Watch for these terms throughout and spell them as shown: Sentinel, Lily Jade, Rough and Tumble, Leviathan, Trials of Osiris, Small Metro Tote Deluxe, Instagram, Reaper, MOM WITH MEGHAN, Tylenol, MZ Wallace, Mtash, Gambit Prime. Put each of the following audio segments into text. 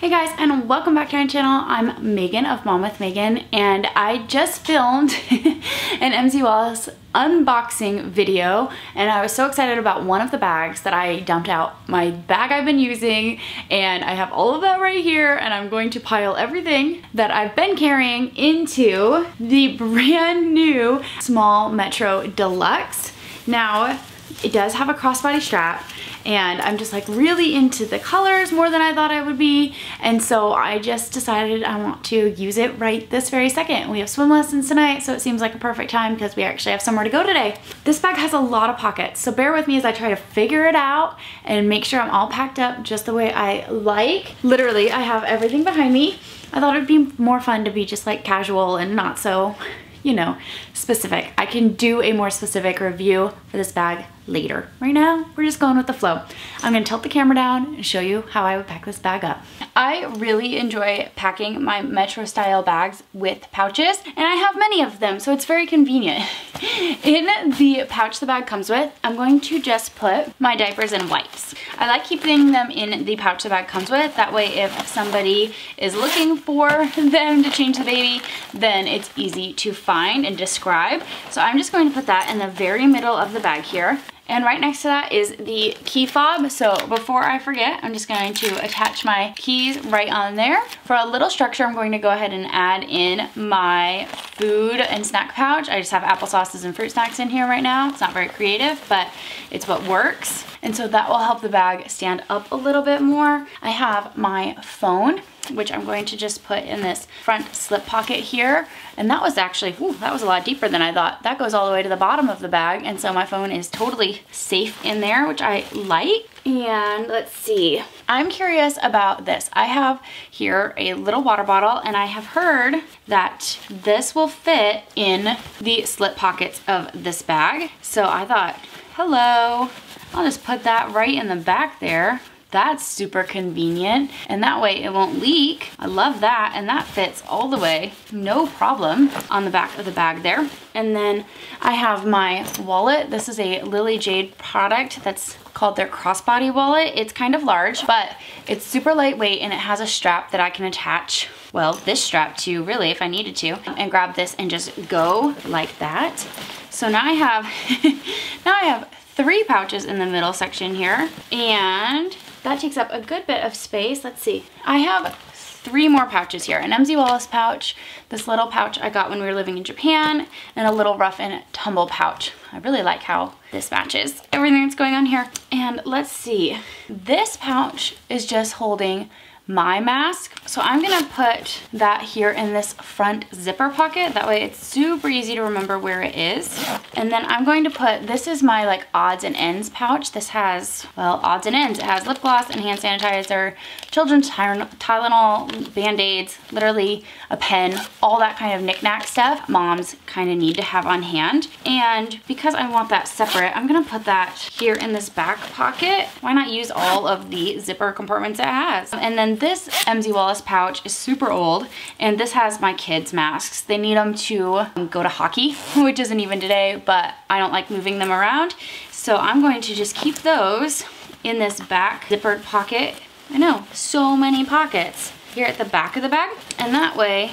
Hey guys, and welcome back to my channel. I'm Megan of Mom with Megan, and I just filmed an MZ Wallace unboxing video, and I was so excited about one of the bags that I dumped out. My bag I've been using, and I have all of that right here, and I'm going to pile everything that I've been carrying into the brand new Small Metro Deluxe. Now, it does have a crossbody strap, and I'm just like really into the colors more than I thought I would be, and so I just decided I want to use it right this very second. We have swim lessons tonight, so it seems like a perfect time because we actually have somewhere to go today. This bag has a lot of pockets, so bear with me as I try to figure it out and make sure I'm all packed up just the way I like. Literally, I have everything behind me. I thought it would be more fun to be just like casual and not so, you know, specific. I can do a more specific review for this bag later. Right now, we're just going with the flow. I'm gonna tilt the camera down and show you how I would pack this bag up. I really enjoy packing my Metro style bags with pouches, and I have many of them, so it's very convenient. In the pouch the bag comes with, I'm going to just put my diapers and wipes. I like keeping them in the pouch the bag comes with. That way, if somebody is looking for them to change the baby, then it's easy to find and describe. So I'm just going to put that in the very middle of the bag here. And right next to that is the key fob. So before I forget, I'm just going to attach my keys right on there. For a little structure, I'm going to go ahead and add in my food and snack pouch. I just have applesauces and fruit snacks in here right now. It's not very creative, but it's what works. And so that will help the bag stand up a little bit more. I have my phone, which I'm going to just put in this front slip pocket here. And that was actually, ooh, that was a lot deeper than I thought. That goes all the way to the bottom of the bag. And so my phone is totally safe in there, which I like. And let's see, I'm curious about this. I have here a little water bottle, and I have heard that this will fit in the slip pockets of this bag. So I thought, hello, I'll just put that right in the back there. That's super convenient, and that way it won't leak. I love that, and that fits all the way, no problem, on the back of the bag there. And then I have my wallet. This is a Lily Jade product that's called their crossbody wallet. It's kind of large, but it's super lightweight, and it has a strap that I can attach, well, this strap to really if I needed to, and grab this and just go like that. So now I have, now I have three pouches in the middle section here, and that takes up a good bit of space. Let's see. I have three more pouches here. An MZ Wallace pouch, this little pouch I got when we were living in Japan, and a little Rough and Tumble pouch. I really like how this matches everything that's going on here. And let's see. This pouch is just holding my mask. So I'm gonna put that here in this front zipper pocket. That way it's super easy to remember where it is. And then I'm going to put, this is my like odds and ends pouch. This has, well, odds and ends. It has lip gloss and hand sanitizer, children's Tylenol, Band-Aids, literally a pen, all that kind of knick-knack stuff moms kind of need to have on hand. And because I want that separate, I'm gonna put that here in this back pocket. Why not use all of the zipper compartments it has? And then this MZ Wallace pouch is super old, and this has my kids' masks. They need them to go to hockey, which isn't even today, but I don't like moving them around. So I'm going to just keep those in this back zippered pocket. I know, so many pockets here at the back of the bag. And that way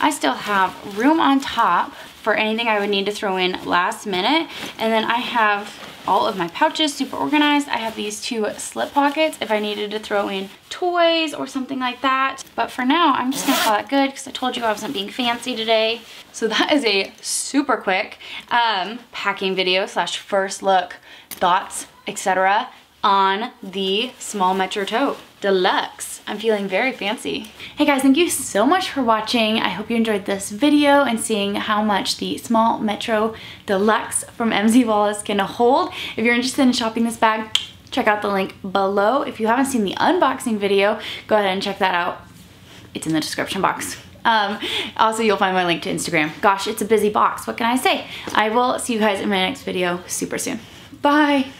I still have room on top for anything I would need to throw in last minute. And then I have all of my pouches super organized. I have these two slip pockets if I needed to throw in toys or something like that. But for now, I'm just gonna call it good because I told you I wasn't being fancy today. So that is a super quick packing video / first look, thoughts, etc. on the Small Metro Tote Deluxe. I'm feeling very fancy. Hey guys, thank you so much for watching. I hope you enjoyed this video and seeing how much the Small Metro Deluxe from MZ Wallace can hold. If you're interested in shopping this bag, check out the link below. If you haven't seen the unboxing video, go ahead and check that out. It's in the description box. Also, you'll find my link to Instagram. Gosh, it's a busy box. What can I say? I will see you guys in my next video super soon. Bye.